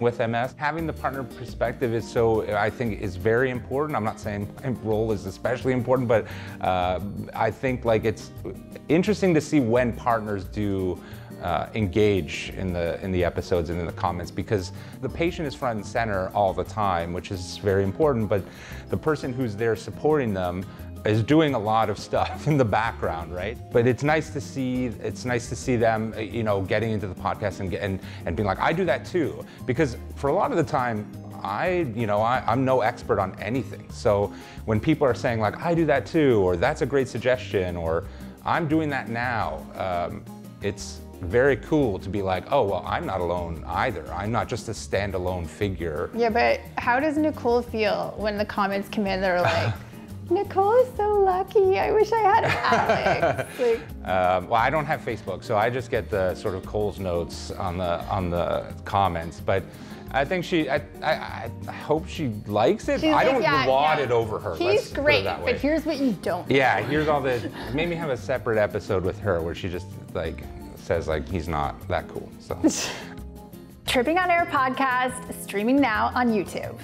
with MS. Having the partner perspective is I think is very important. I'm not saying my role is especially important, but I think like it's interesting to see when partners do engage in the episodes and in the comments, because the patient is front and center all the time, which is very important, but the person who's there supporting them is doing a lot of stuff in the background, right? But it's nice to see them, you know, getting into the podcast and being like, I do that too. Because for a lot of the time, I'm no expert on anything. So when people are saying like, I do that too, or that's a great suggestion, or I'm doing that now, it's very cool to be like, oh, well, I'm not alone either. I'm not just a standalone figure. Yeah, but how does Nicole feel when the comments come in that are like, Nicole is so lucky. I wish I had Alex. Like, well, I don't have Facebook, so I just get the sort of Cole's notes on the comments. But I think I hope she likes it. I don't laud it over her. He's great, but here's what you don't. Yeah, here's all the. Maybe have a separate episode with her where she just like says like he's not that cool. So. Tripping on Air podcast, streaming now on YouTube.